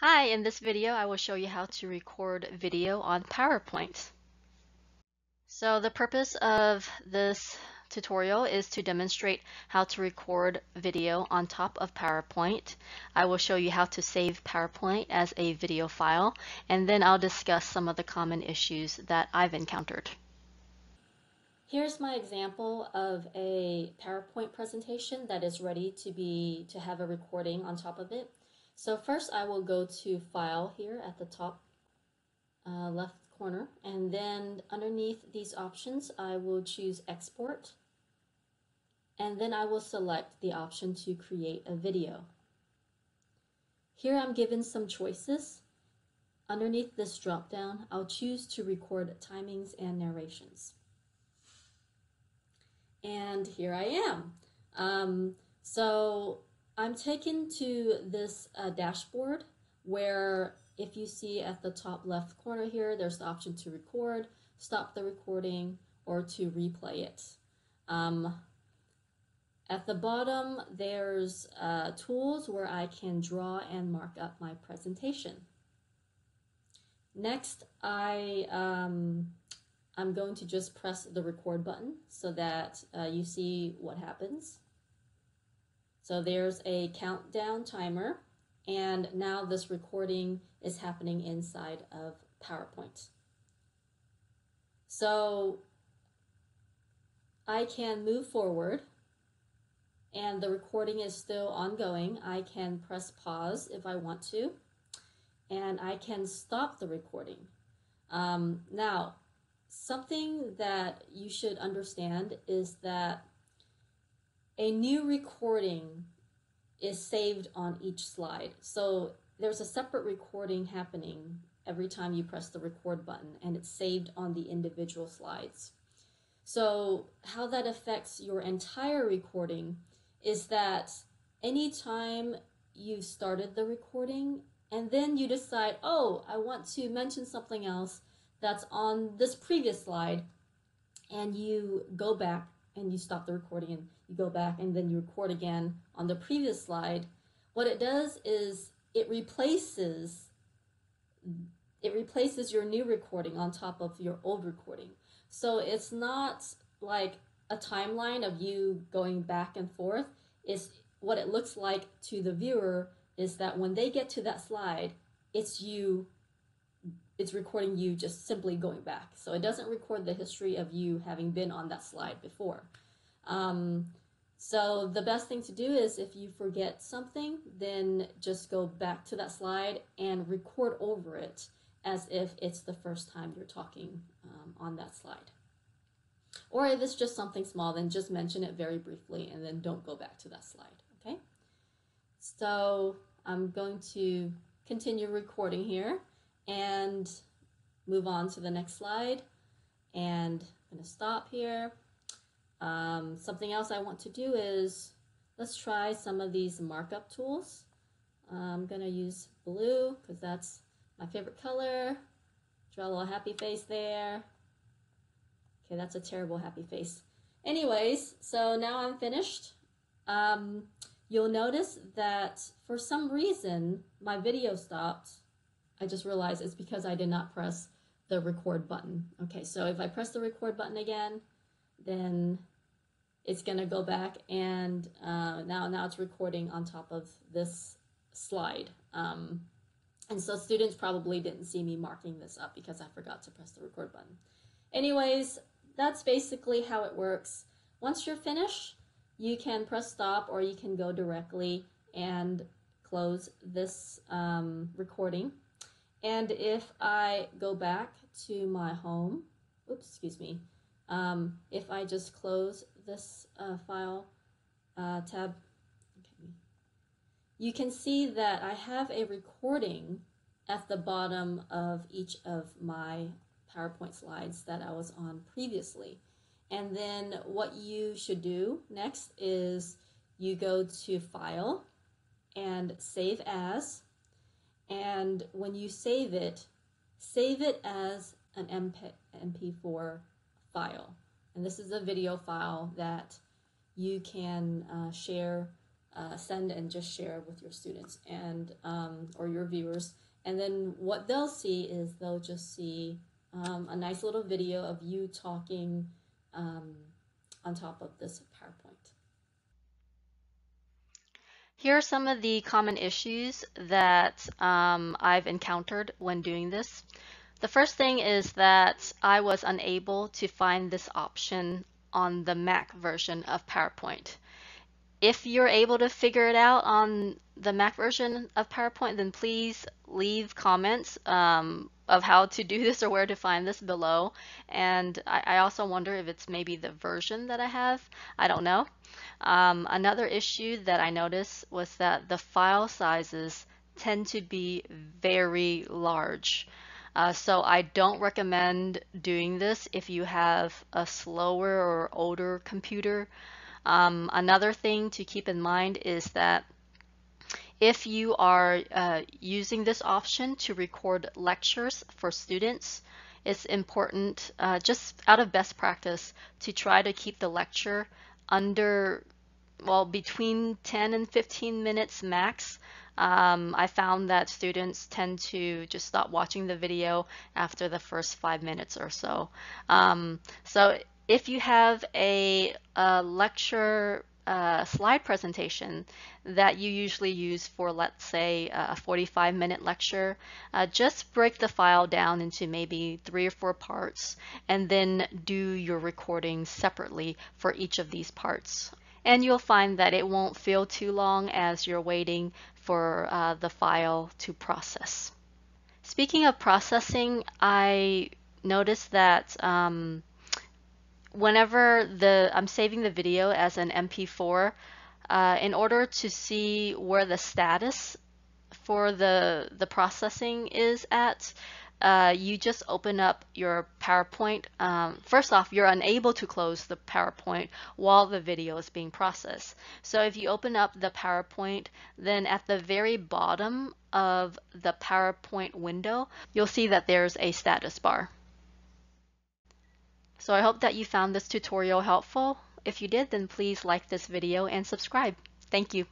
Hi, in this video I will show you how to record video on PowerPoint. So the purpose of this tutorial is to demonstrate how to record video on top of PowerPoint. I will show you how to save PowerPoint as a video file, and then I'll discuss some of the common issues that I've encountered. Here's my example of a PowerPoint presentation that is ready to have a recording on top of it. So first I will go to File here at the top left corner, and then underneath these options I will choose Export, and then I will select the option to create a video. Here I'm given some choices. Underneath this drop down I'll choose to record timings and narrations. And here I am. So I'm taken to this dashboard where, if you see at the top left corner here, there's the option to record, stop the recording, or to replay it. At the bottom there's tools where I can draw and mark up my presentation. Next I'm going to just press the record button so that you see what happens. So there's a countdown timer, and now this recording is happening inside of PowerPoint. So I can move forward and the recording is still ongoing. I can press pause if I want to, and I can stop the recording. Now, something that you should understand is that a new recording is saved on each slide. So there's a separate recording happening every time you press the record button, and it's saved on the individual slides. So how that affects your entire recording is that anytime you've started the recording and then you decide, oh, I want to mention something else that's on this previous slide, and you go back and you stop the recording and you go back and then you record again on the previous slide, what it does is it replaces your new recording on top of your old recording. So it's not like a timeline of you going back and forth. It's what it looks like to the viewer is that when they get to that slide, it's recording you just simply going back. So it doesn't record the history of you having been on that slide before. So the best thing to do is if you forget something, then just go back to that slide and record over it as if it's the first time you're talking on that slide. Or if it's just something small, then just mention it very briefly and then don't go back to that slide, okay? So I'm going to continue recording here and move on to the next slide, and I'm going to stop here. Something else I want to do is let's try some of these markup tools. I'm going to use blue because that's my favorite color. Draw a little happy face there. Okay, that's a terrible happy face. Anyways, so now I'm finished. You'll notice that for some reason my video stopped. I just realized it's because I did not press the record button. Okay, so if I press the record button again, then it's going to go back, and now it's recording on top of this slide. And so students probably didn't see me marking this up because I forgot to press the record button. Anyways, that's basically how it works. Once you're finished, you can press stop, or you can go directly and close this recording. And if I go back to my home, oops, excuse me, if I just close this file tab, okay, you can see that I have a recording at the bottom of each of my PowerPoint slides that I was on previously. And then what you should do next is you go to File and Save As. And when you save it as an MP4 file. And this is a video file that you can share send and just share with your students and or your viewers. And then what they'll see is they'll just see a nice little video of you talking on top of this PowerPoint. Here are some of the common issues that I've encountered when doing this. The first thing is that I was unable to find this option on the Mac version of PowerPoint. If you're able to figure it out on the Mac version of PowerPoint, then please leave comments of how to do this or where to find this below. And I also wonder if it's maybe the version that I have. I don't know. Another issue that I noticed was that the file sizes tend to be very large. So I don't recommend doing this if you have a slower or older computer. Another thing to keep in mind is that if you are using this option to record lectures for students, it's important, just out of best practice, to try to keep the lecture under, well, between 10 and 15 minutes max. I found that students tend to just stop watching the video after the first 5 minutes or so. So if you have a lecture slide presentation that you usually use for, let's say, a 45-minute lecture, just break the file down into maybe 3 or 4 parts and then do your recording separately for each of these parts. And you'll find that it won't feel too long as you're waiting for the file to process. Speaking of processing, I noticed that whenever I'm saving the video as an MP4, in order to see where the status for the processing is at, you just open up your PowerPoint. First off, you're unable to close the PowerPoint while the video is being processed. So if you open up the PowerPoint, then at the very bottom of the PowerPoint window, you'll see that there's a status bar. So I hope that you found this tutorial helpful. If you did, then please like this video and subscribe. Thank you.